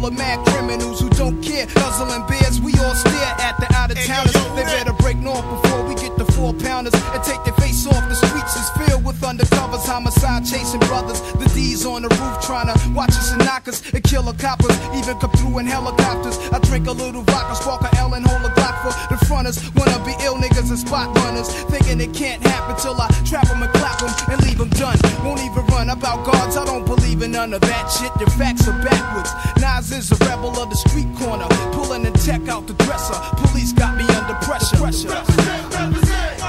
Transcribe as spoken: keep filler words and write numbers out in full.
full of mad criminals who don't care. Nuzzling bears, we all stare at the out-of-towners. They better break north before we get the four-pounders and take their face off. The streets is filled with undercovers, homicide chasing brothers. The D's on the roof trying to watch us and knock us and kill a coppers. Even come through in helicopters. I drink a little vodka, spark a L and hold a Glock for the fronters. Wanna be ill niggas and spot runners, thinking it can't happen till I trap them and clap them and leave them done. Won't even run about guards, I don't believe in none of that shit. The facts are backwards. Nas is a rebel of the street corner, pulling the tech out the dresser. Police got me under pressure. Represent, represent, represent, represent.